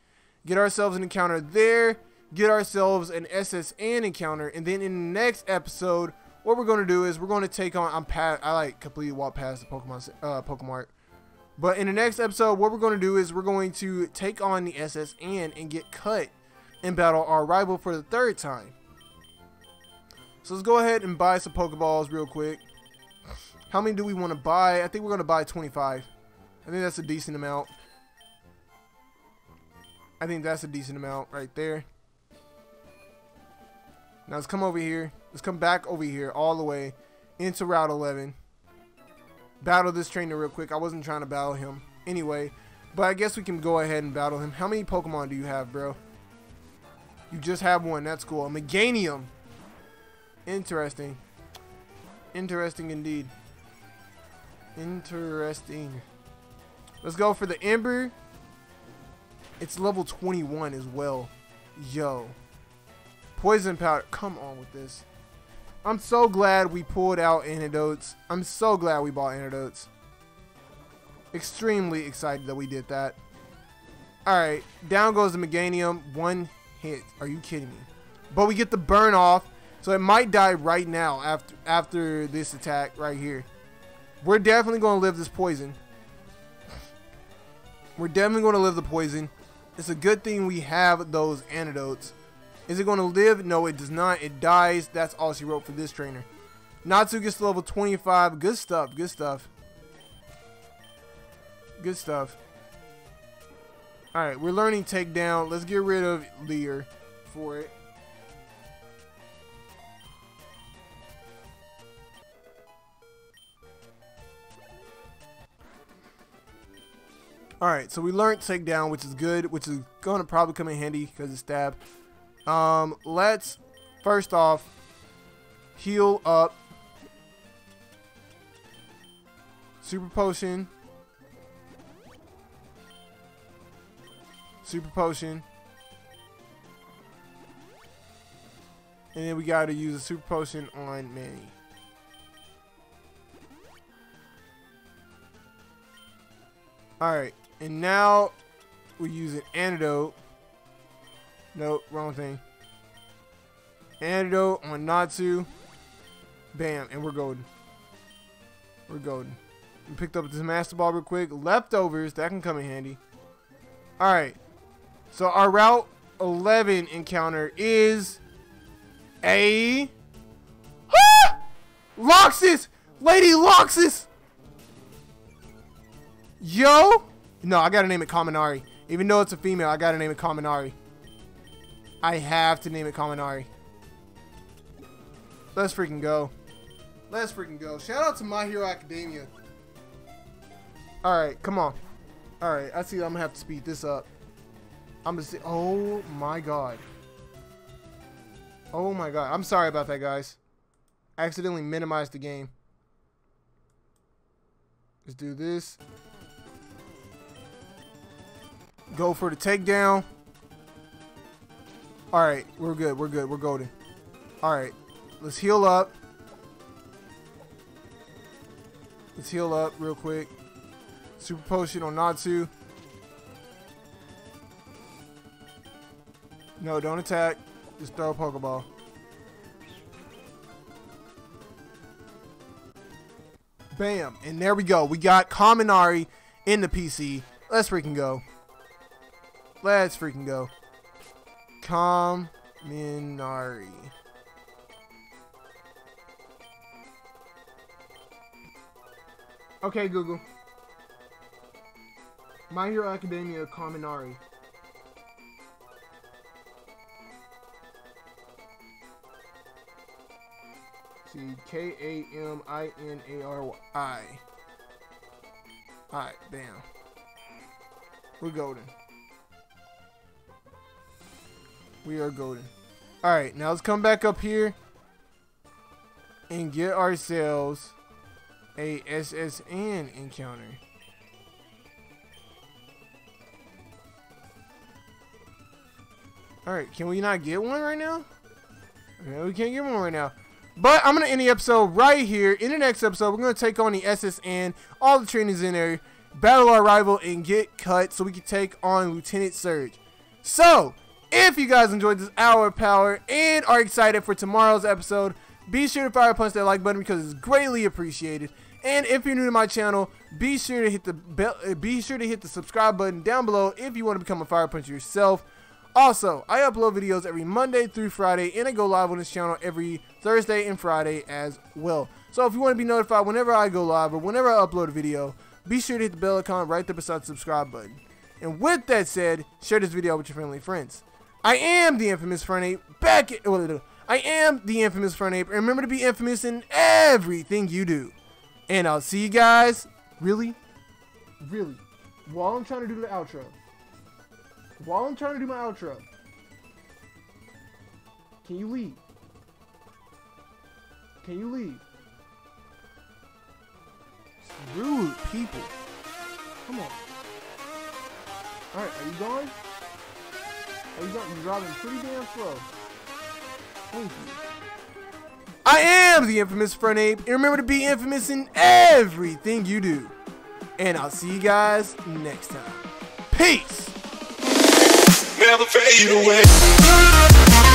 Get ourselves an encounter there. Get ourselves an S S N encounter, and then in the next episode, what we're going to do is we're going to take on. I'm past, I like completely walked past the Pokemon uh, Pokemart, but in the next episode, what we're going to do is we're going to take on the S S N and get cut and battle our rival for the third time. So let's go ahead and buy some Pokeballs real quick. How many do we want to buy? I think we're going to buy twenty-five. I think that's a decent amount. I think that's a decent amount right there. Now let's come over here. Let's come back over here all the way into Route eleven. Battle this trainer real quick. I wasn't trying to battle him anyway, but I guess we can go ahead and battle him. How many Pokemon do you have, bro? You just have one. That's cool. A Meganium. Interesting. Interesting indeed. Interesting. Let's go for the Ember. It's level twenty-one as well. Yo. Poison powder. Come on with this. I'm so glad we pulled out antidotes. I'm so glad we bought antidotes. Extremely excited that we did that. Alright. Down goes the Meganium. One hit. Are you kidding me? But we get the burn off. So it might die right now after after this attack right here. We're definitely going to live this poison. We're definitely going to live the poison. It's a good thing we have those antidotes. Is it going to live? No, it does not. It dies. That's all she wrote for this trainer. Natsu gets to level twenty-five. Good stuff. Good stuff. Good stuff. Alright, we're learning takedown. Let's get rid of Leer for it. Alright, so we learned takedown, which is good, which is going to probably come in handy because it's stab. Um, let's, first off, heal up. Super Potion. Super Potion. And then we got to use a Super Potion on Manny. Alright. And now we use an antidote. Nope, wrong thing. Antidote on Natsu. Bam, and we're golden. We're golden. We picked up this Master Ball real quick. Leftovers, that can come in handy. Alright. So our Route eleven encounter is a ah! Loxus! Lady Loxus! Yo! No, I gotta name it Kaminari. Even though it's a female, I gotta name it Kaminari. I have to name it Kaminari. Let's freaking go. Let's freaking go. Shout out to My Hero Academia. Alright, come on. Alright, I see I'm gonna have to speed this up. I'm gonna see. Oh my god. Oh my god. I'm sorry about that, guys. I accidentally minimized the game. Let's do this. Go for the takedown. Alright, we're good, we're good, we're golden. Alright, let's heal up. Let's heal up real quick. Super Potion on Natsu. No, don't attack. Just throw a Pokeball. Bam, and there we go. We got Kaminari in the P C. Let's freaking go. Let's freaking go. Kaminari. Okay, Google. My Hero Academia Kaminari. See, K A M I N A R Y. Alright, bam. We're golden. We are golden. Alright, now let's come back up here and get ourselves a S S N encounter. Alright, can we not get one right now? Okay, we can't get one right now. But I'm going to end the episode right here. In the next episode, we're going to take on the S S N, all the trainers in there, battle our rival, and get cut so we can take on Lieutenant Surge. So, if you guys enjoyed this hour of power and are excited for tomorrow's episode, be sure to fire punch that like button because it's greatly appreciated. And if you're new to my channel, be sure to hit the bell, be sure to hit the subscribe button down below if you want to become a fire puncher yourself. Also, I upload videos every Monday through Friday, and I go live on this channel every Thursday and Friday as well. So if you want to be notified whenever I go live or whenever I upload a video, be sure to hit the bell icon right there beside the subscribe button. And with that said, share this video with your family and friends. I am the Infamous Infernape, back at, well, I am the Infamous Infernape, and remember to be infamous in everything you do. And I'll see you guys, really, really, while I'm trying to do the outro. While I'm trying to do my outro, can you leave? Can you leave? Rude people. Come on. Alright, are you going? Are you going? You're driving pretty damn slow. Thank you. I am the Infamous Infernape, and remember to be infamous in everything you do. And I'll see you guys next time. Peace! Never fade away.